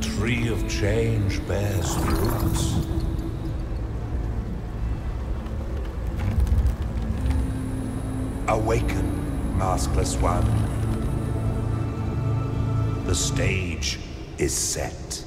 tree of change bears roots. Awaken, maskless one. The stage is set.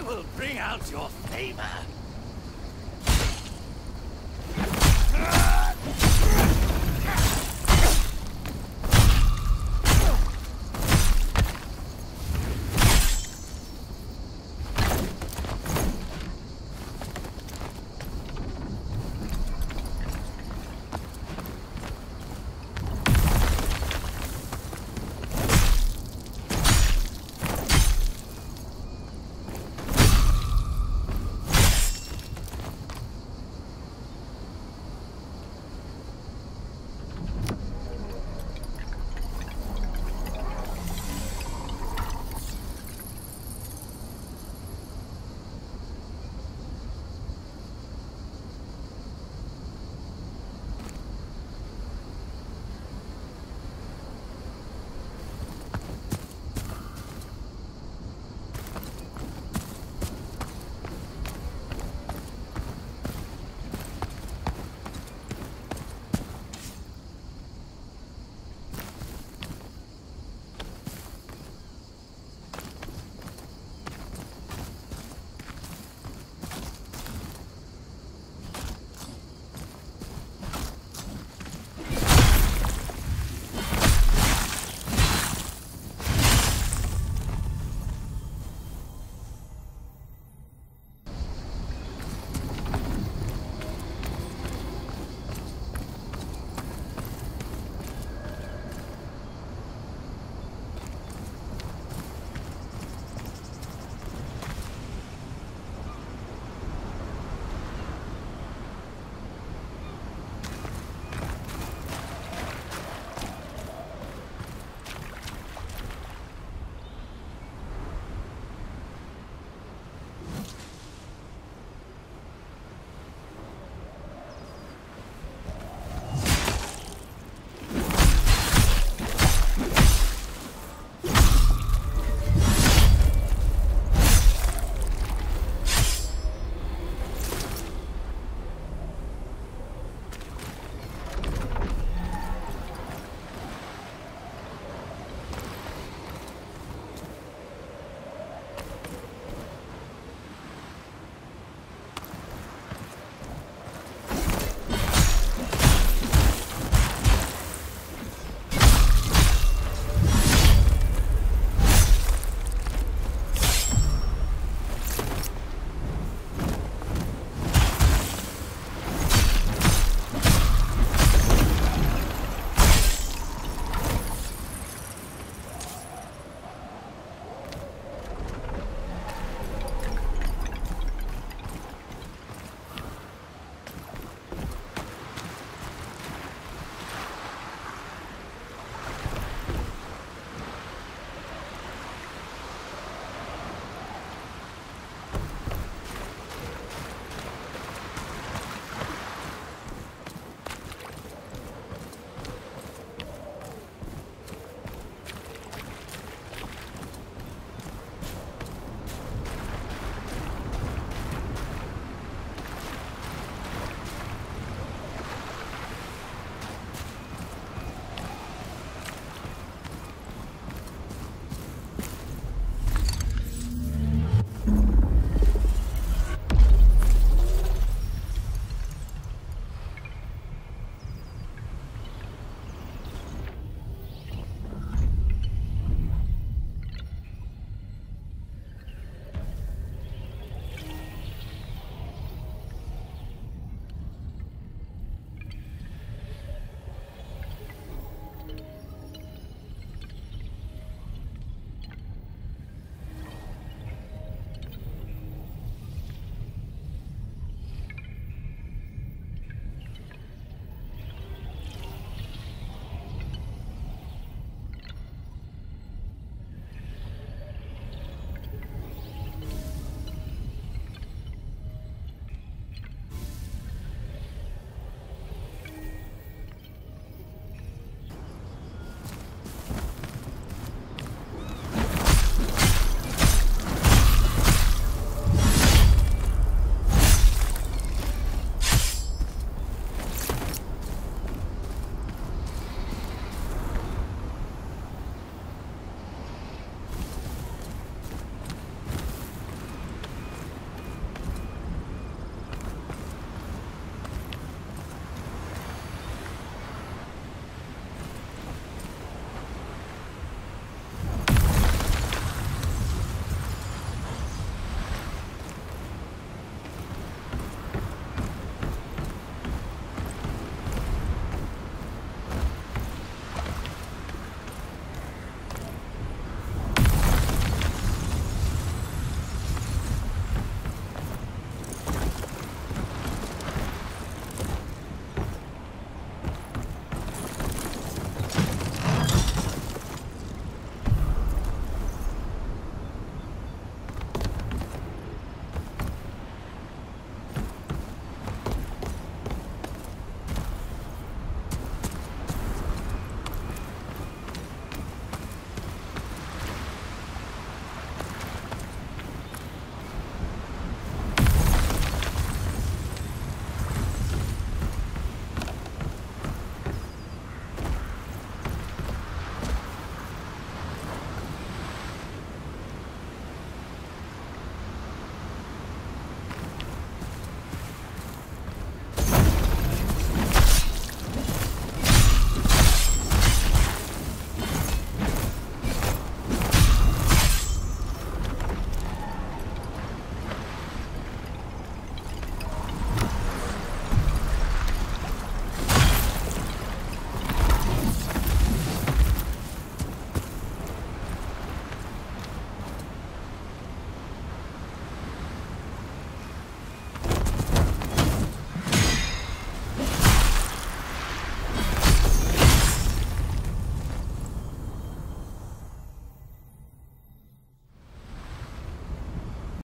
I will bring out your favor.